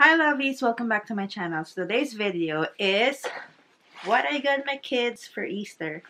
Hi lovies, welcome back to my channel. So today's video is what I got my kids for Easter.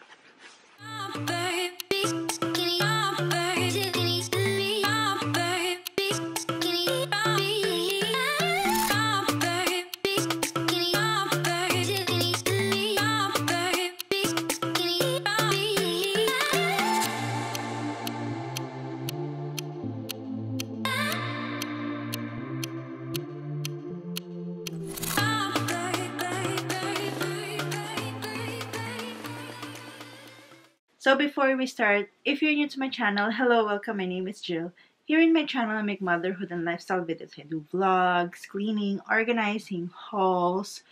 So before we start, if you're new to my channel, hello, welcome, my name is Jill. Here in my channel, I make motherhood and lifestyle videos. I do vlogs, cleaning, organizing, hauls,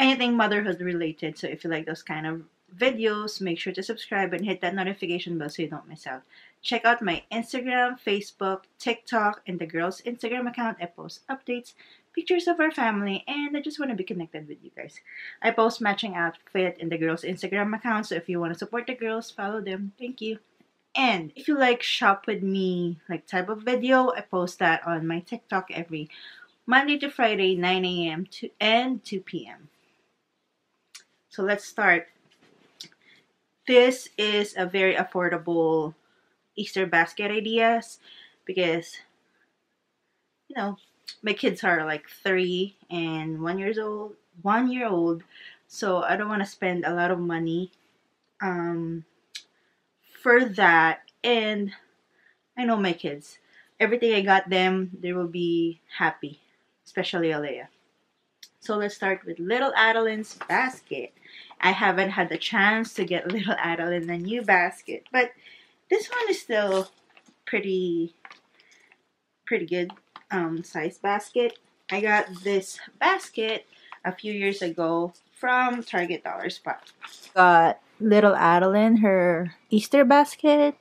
anything motherhood related. So if you like those kind of videos, make sure to subscribe and hit that notification bell so you don't miss out. Check out my Instagram, Facebook, TikTok, and the girls' Instagram account. I post updates, pictures of our family, and I just want to be connected with you guys. I post matching outfit in the girls' Instagram account, so if you want to support the girls, follow them. Thank you. And if you like shop with me like type of video, I post that on my TikTok every Monday to Friday, 9 a.m. and 2 p.m. So let's start. This is a very affordable Easter basket ideas because, you know, my kids are like 3 and 1 years old, 1 year old, so I don't want to spend a lot of money for that. And I know my kids, everything I got them, they will be happy, especially Alea. So let's start with little Adeline's basket. I haven't had the chance to get little Adeline a new basket, but this one is still pretty good. Size basket. I got this basket a few years ago from Target dollar spot. Got little Adeline her Easter basket.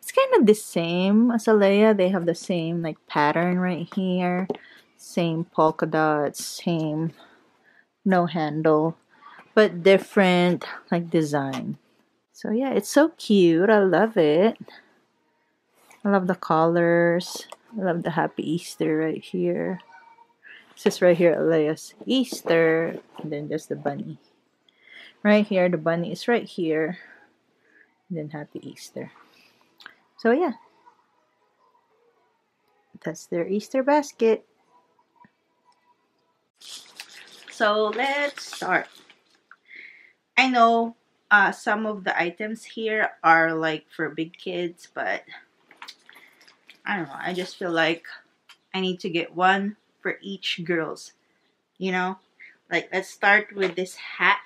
It's kind of the same as Alea. They have the same like pattern right here, same polka dots, same no handle, but different like design. So yeah, it's so cute. I love it. I love the colors. I love the Happy Easter right here. This is right here, Alea's Easter. And then there's the bunny. Right here, the bunny is right here. And then Happy Easter. So yeah. That's their Easter basket. So let's start. I know some of the items here are like for big kids, but I don't know, I just feel like I need to get one for each girls, you know? Like, let's start with this hat.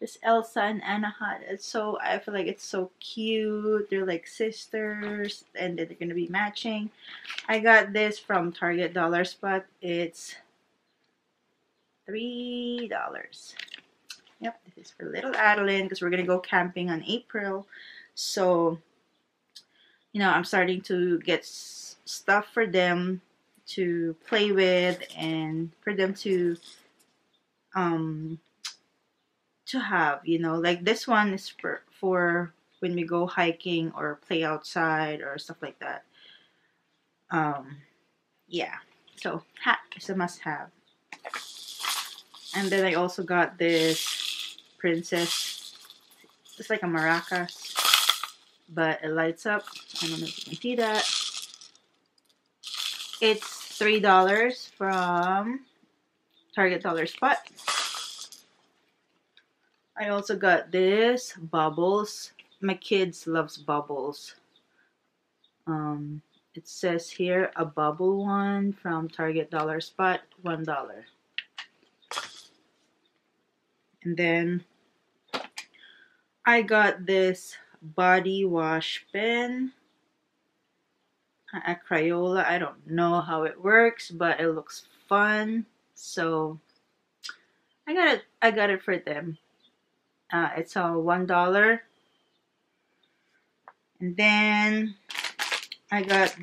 This Elsa and Anna hat. It's so, I feel like it's so cute. They're like sisters and they're gonna be matching. I got this from Target dollar spot. It's $3. Yep, this is for little Adeline because we're gonna go camping on April. So, you know, I'm starting to get stuff for them to play with and for them to have, you know, like this one is for when we go hiking or play outside or stuff like that. Yeah, so hat is a must-have. And then I also got this princess. It's like a maracas, but it lights up. I don't know if you can see that. It's $3 from Target dollar spot. I also got this bubbles. My kids loves bubbles. It says here a bubble one from Target dollar spot, $1. And then I got this body wash pen at Crayola. I don't know how it works, but it looks fun, so I got it for them. It's all $1. And then I got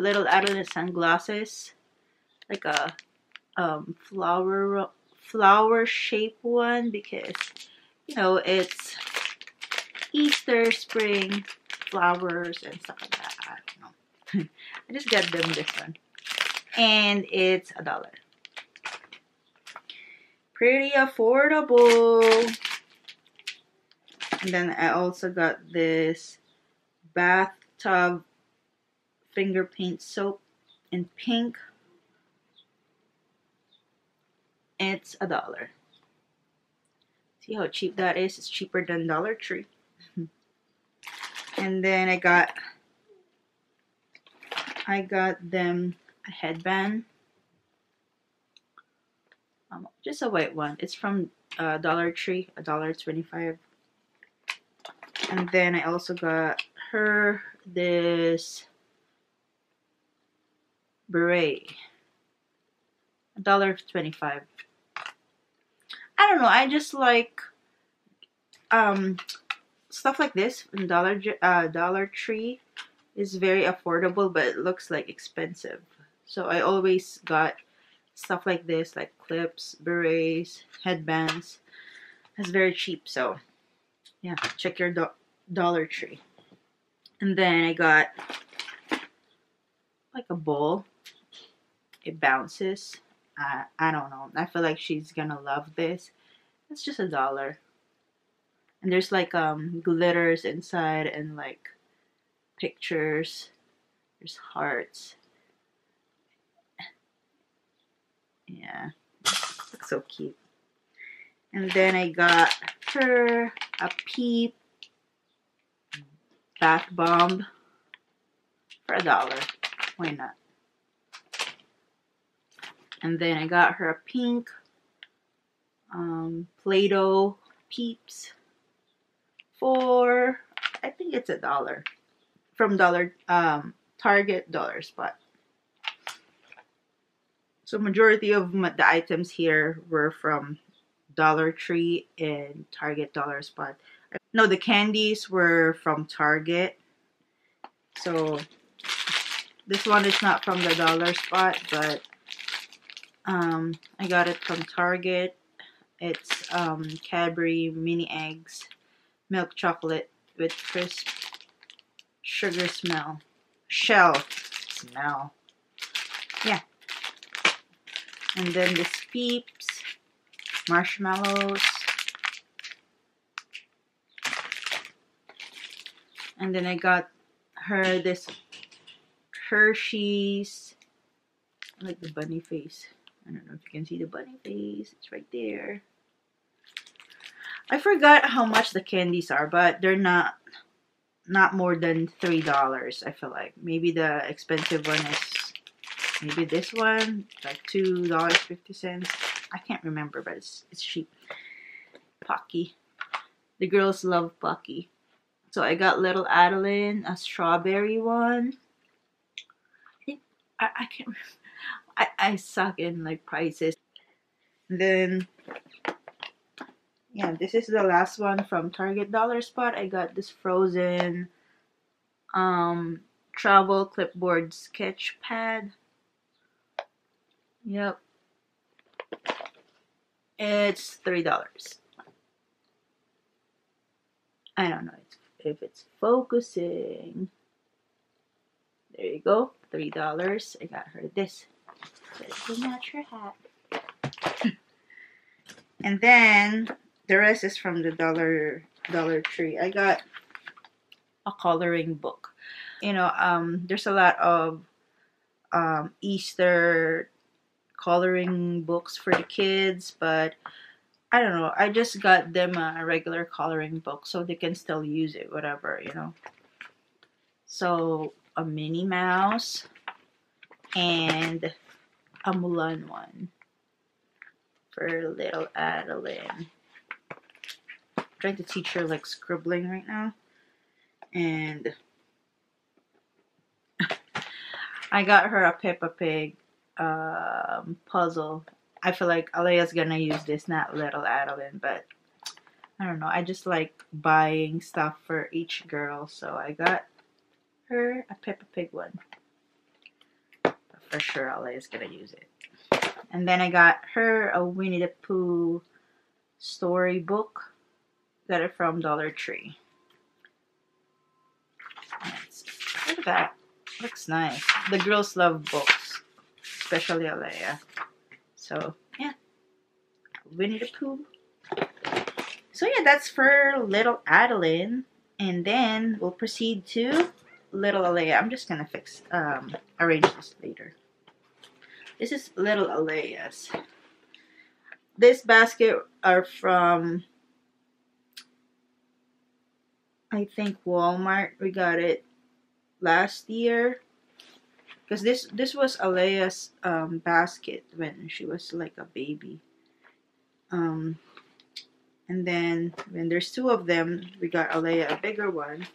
little Adeline sunglasses, like a flower shape one, because, you know, it's Easter, spring, flowers, and stuff like that. I don't know. I just got them this one. And it's $1. Pretty affordable. And then I also got this bathtub finger paint soap in pink. It's $1. See how cheap that is? It's cheaper than Dollar Tree. And then I got them a headband, just a white one. It's from Dollar Tree, $1.25. And then I also got her this beret, $1.25. I don't know, I just like stuff like this in Dollar Tree. Is very affordable, but it looks like expensive. So I always got stuff like this, like clips, berets, headbands. It's very cheap, so yeah, check your Dollar Tree. And then I got like a ball. It bounces. I don't know. I feel like she's gonna love this. It's just $1. And there's like glitters inside and like pictures. There's hearts. Yeah, looks so cute. And then I got her a peep bath bomb for $1. Why not? And then I got her a pink Play-Doh peeps for, I think it's $1. From Target Dollar Spot. So majority of the items here were from Dollar Tree and Target Dollar Spot. No, the candies were from Target. So this one is not from the Dollar Spot, but I got it from Target. It's Cadbury mini eggs, milk chocolate with crisp sugar smell shell smell. Yeah. And then this peeps marshmallows. And then I got her this Hershey's. I like the bunny face. I don't know if you can see the bunny face. It's right there. I forgot how much the candies are, but they're not more than $3, I feel like. Maybe the expensive one is, maybe this one, like $2.50. I can't remember, but it's cheap. Pocky. The girls love Pocky. So I got little Adeline, a strawberry one. I can't remember. I suck in like prices. And then yeah, this is the last one from Target Dollar Spot. I got this Frozen travel clipboard sketch pad. Yep. It's $3. I don't know if it's focusing. There you go. $3. I got her this. It's a natural hat. And then the rest is from the Dollar Tree. I got a coloring book. You know, there's a lot of Easter coloring books for the kids, but I don't know. I just got them a regular coloring book so they can still use it, whatever, you know. So a Minnie Mouse and a Mulan one for little Adeline. Trying to teach her like scribbling right now. And I got her a Peppa Pig puzzle. I feel like Alea's gonna use this, not little Adeline, but I don't know, I just like buying stuff for each girl, so I got her a Peppa Pig one. For sure Alea's gonna use it. And then I got her a Winnie the Pooh storybook. Got it from Dollar Tree. Look at that. Looks nice. The girls love books, especially Alea. So, yeah. Winnie the Pooh. So, yeah, that's for little Adeline. And then we'll proceed to little Alea. I'm just going to arrange this later. This is little Alea's. This basket are from, I think, Walmart. We got it last year. Because this was Alea's basket when she was like a baby. And then when there's two of them, we got Alea a bigger one.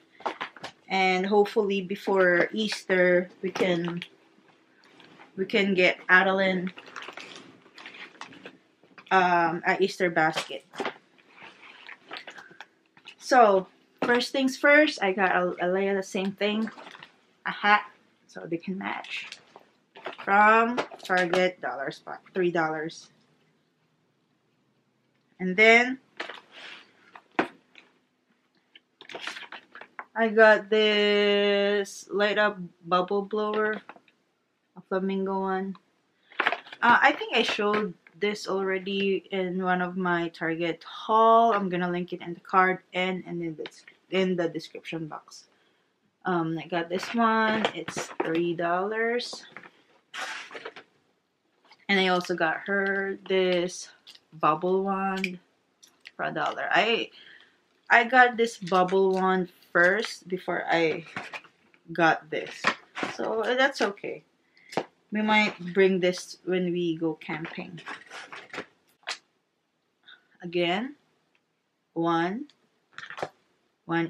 And hopefully before Easter, we can get Adeline an Easter basket. So first things first, I got Alea the same thing, a hat, so they can match, from Target dollar spot, $3. And then I got this light up bubble blower, a flamingo one. I think I showed this already in one of my Target haul. I'm gonna link it in the card and in the description box. I got this one. It's $3. And I also got her this bubble wand for $1. I got this bubble wand first before I got this, so that's okay. We might bring this when we go camping. Again, one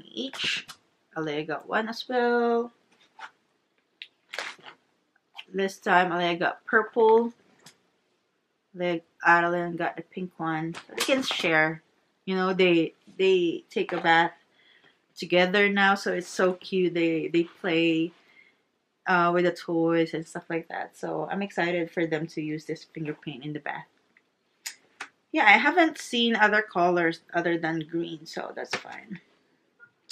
each. Alea got one as well. This time Alea got purple. Adeline got the pink one. They can share. You know, they take a bath together now, so it's so cute. They play with the toys and stuff like that. So I'm excited for them to use this finger paint in the bath. Yeah, I haven't seen other colors other than green, so that's fine.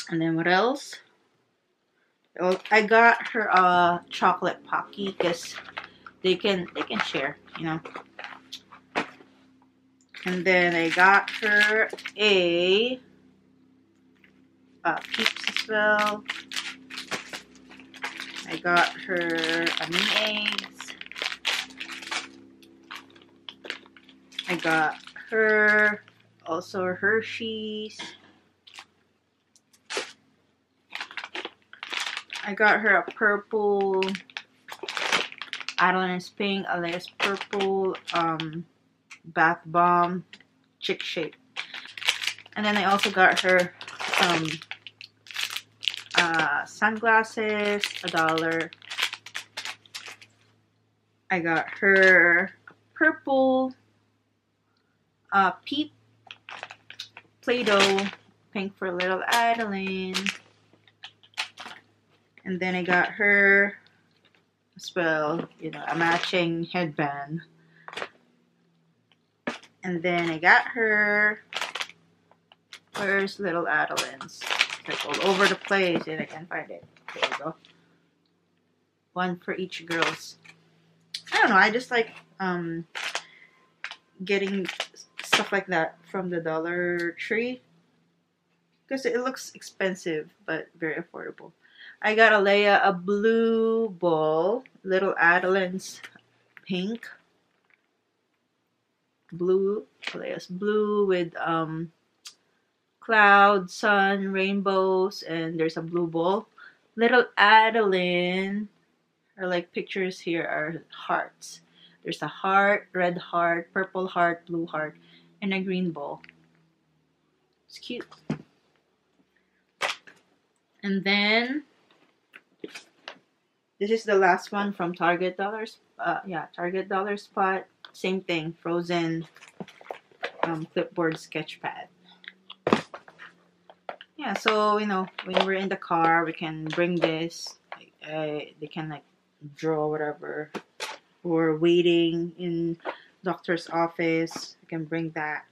And then what else? Well, I got her chocolate Pocky because they can share, you know. And then I got her a Peeps as well. I got her mini eggs. I got her also Hershey's. I got her a purple. Adeline is pink, Alea's purple bath bomb, chick shape. And then I also got her some sunglasses, $1. I got her a purple peep Play-Doh, pink for little Adeline. And then I got her as well, you know, a matching headband. And then I got her, where's little Adeline's? Like all over the place, and I can't find it. There we go. One for each girls. I don't know. I just like getting stuff like that from the Dollar Tree because it looks expensive but very affordable. I got Alea a blue ball, little Adeline's pink, blue. Alea's blue with cloud, sun, rainbows, and there's a blue ball. Little Adeline, or like pictures here are hearts. There's a heart, red heart, purple heart, blue heart, and a green ball. It's cute. And then this is the last one from Target dollars. Target dollar spot. Same thing, Frozen clipboard sketch pad. Yeah, so you know, when we're in the car, we can bring this. They can like draw whatever. Or waiting in doctor's office, we can bring that.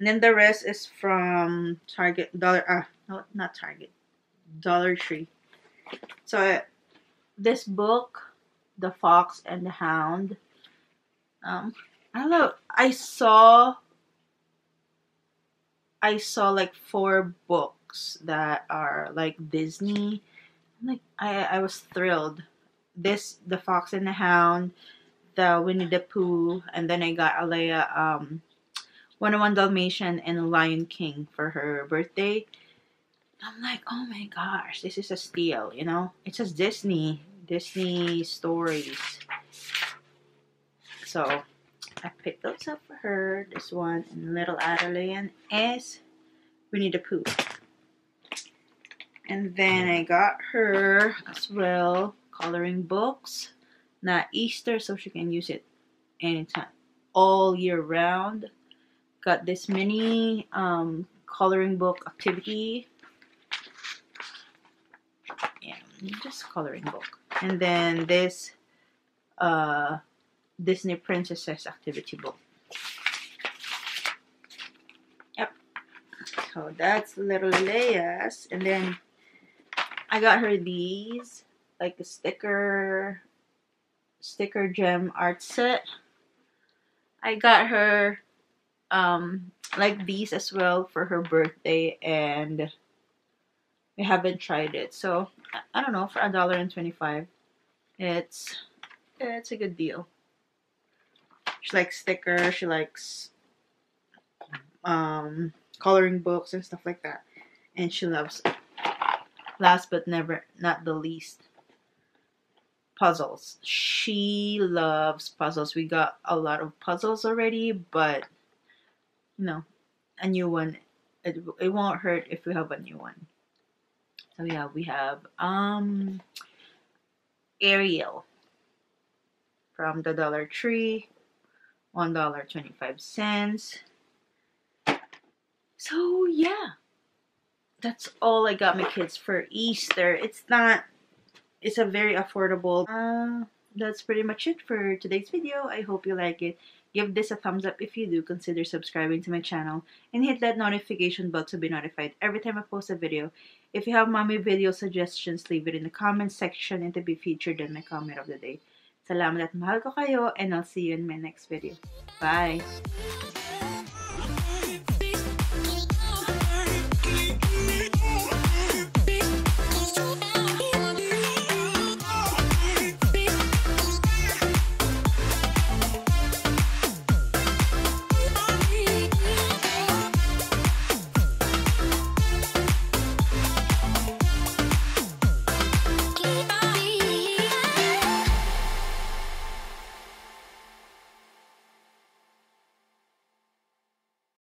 And then the rest is from Target Dollar. Not Target, Dollar Tree. So this book, The Fox and the Hound, I don't know, I saw like 4 books that are like Disney. Like I was thrilled. This, The Fox and the Hound, the Winnie the Pooh, and then I got Alea 101 Dalmatian and Lion King for her birthday. I'm like, oh my gosh, this is a steal, you know? It says Disney stories. So I picked those up for her, this one, and Little Adelaide is Winnie the Pooh. And then I got her as well coloring books. Not Easter, so she can use it anytime, all year round. Got this mini coloring book activity. Yeah, just coloring book. And then this Disney Princesses activity book. Yep. So that's Little Leia's. And then I got her these, like a sticker gem art set. I got her like these as well for her birthday, and we haven't tried it, so I don't know, for $1.25 it's a good deal. She likes stickers, she likes coloring books and stuff like that, and she loves, last but not the least, puzzles. She loves puzzles. We got a lot of puzzles already, but you know, a new one, it won't hurt if we have a new one. So yeah, we have Ariel from the Dollar Tree, $1.25. So yeah, that's all I got my kids for Easter. It's a very affordable. That's pretty much it for today's video. I hope you like it. Give this a thumbs up if you do. Consider subscribing to my channel and hit that notification bell to be notified every time I post a video. If you have mommy video suggestions, leave it in the comments section and to be featured in my comment of the day. Salamat at mahal ko kayo, and I'll see you in my next video. Bye!